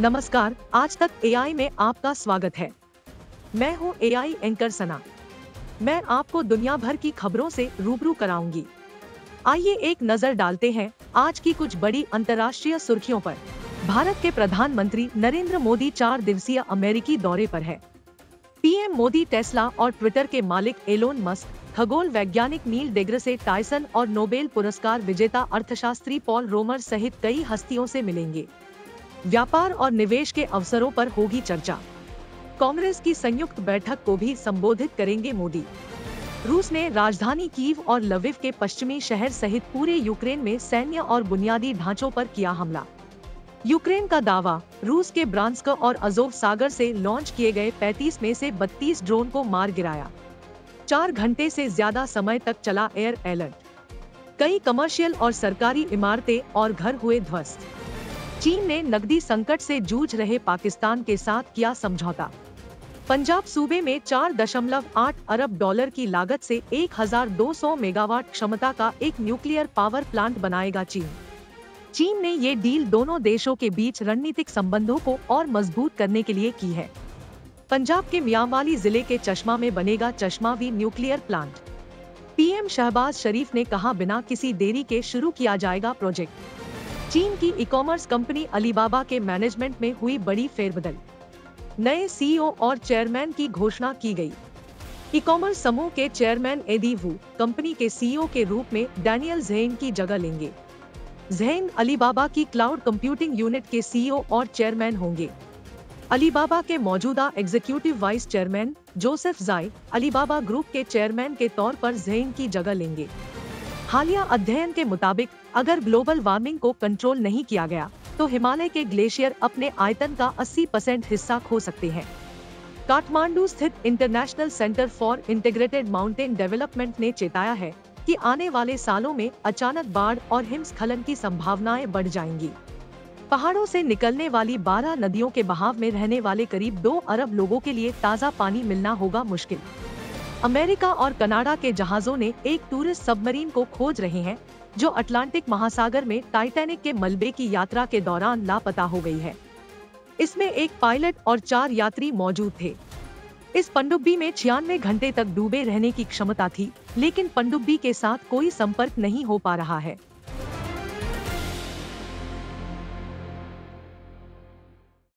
नमस्कार, आज तक एआई में आपका स्वागत है। मैं हूं एआई एंकर सना। मैं आपको दुनिया भर की खबरों से रूबरू कराऊंगी। आइए एक नजर डालते हैं आज की कुछ बड़ी अंतर्राष्ट्रीय सुर्खियों पर। भारत के प्रधानमंत्री नरेंद्र मोदी 4 दिवसीय अमेरिकी दौरे पर है। पीएम मोदी टेस्ला और ट्विटर के मालिक एलोन मस्क, खगोल वैज्ञानिक नील डेग्रेसे टाइसन और नोबेल पुरस्कार विजेता अर्थशास्त्री पॉल रोमर सहित कई हस्तियों से मिलेंगे। व्यापार और निवेश के अवसरों पर होगी चर्चा। कांग्रेस की संयुक्त बैठक को भी संबोधित करेंगे मोदी। रूस ने राजधानी कीव और लविव के पश्चिमी शहर सहित पूरे यूक्रेन में सैन्य और बुनियादी ढांचों पर किया हमला। यूक्रेन का दावा, रूस के ब्रांस्क और अजोव सागर से लॉन्च किए गए 35 में से 32 ड्रोन को मार गिराया। 4 घंटे से ज्यादा समय तक चला एयर अलर्ट। कई कमर्शियल और सरकारी इमारतें और घर हुए ध्वस्त। चीन ने नकदी संकट से जूझ रहे पाकिस्तान के साथ किया समझौता। पंजाब सूबे में 4.8 अरब डॉलर की लागत से 1200 मेगावाट क्षमता का एक न्यूक्लियर पावर प्लांट बनाएगा चीन। चीन ने ये डील दोनों देशों के बीच रणनीतिक संबंधों को और मजबूत करने के लिए की है। पंजाब के मियांवाली जिले के चश्मा में बनेगा Chashma V nuclear plant. PM Shahbaz Sharif ने कहा, बिना किसी देरी के शुरू किया जाएगा प्रोजेक्ट। चीन की ई-कॉमर्स कंपनी अलीबाबा के मैनेजमेंट में हुई बड़ी फेरबदल। नए सीईओ और चेयरमैन की घोषणा की गई। ई-कॉमर्स समूह के चेयरमैन एडी वो कंपनी के सीईओ के रूप में डैनियल जेन की जगह लेंगे। जेन अलीबाबा की क्लाउड कंप्यूटिंग यूनिट के सीईओ और चेयरमैन होंगे। अलीबाबा के मौजूदा executive vice chairman Joseph Tsai Alibaba group के चेयरमैन के तौर पर जेन की जगह लेंगे। हालिया अध्ययन के मुताबिक, अगर ग्लोबल वार्मिंग को कंट्रोल नहीं किया गया तो हिमालय के ग्लेशियर अपने आयतन का 80% हिस्सा खो सकते हैं। काठमांडू स्थित International Centre for Integrated Mountain Development ने चेताया है कि आने वाले सालों में अचानक बाढ़ और हिमस्खलन की संभावनाएं बढ़ जाएंगी। पहाड़ों से निकलने वाली 12 नदियों के बहाव में रहने वाले करीब 2 अरब लोगों के लिए ताज़ा पानी मिलना होगा मुश्किल। अमेरिका और कनाडा के जहाज़ों ने एक टूरिस्ट सबमरीन को खोज रहे हैं जो अटलांटिक महासागर में टाइटैनिक के मलबे की यात्रा के दौरान लापता हो गई है। इसमें एक पायलट और 4 यात्री मौजूद थे। इस पनडुब्बी में 96 घंटे तक डूबे रहने की क्षमता थी, लेकिन पनडुब्बी के साथ कोई संपर्क नहीं हो पा रहा है।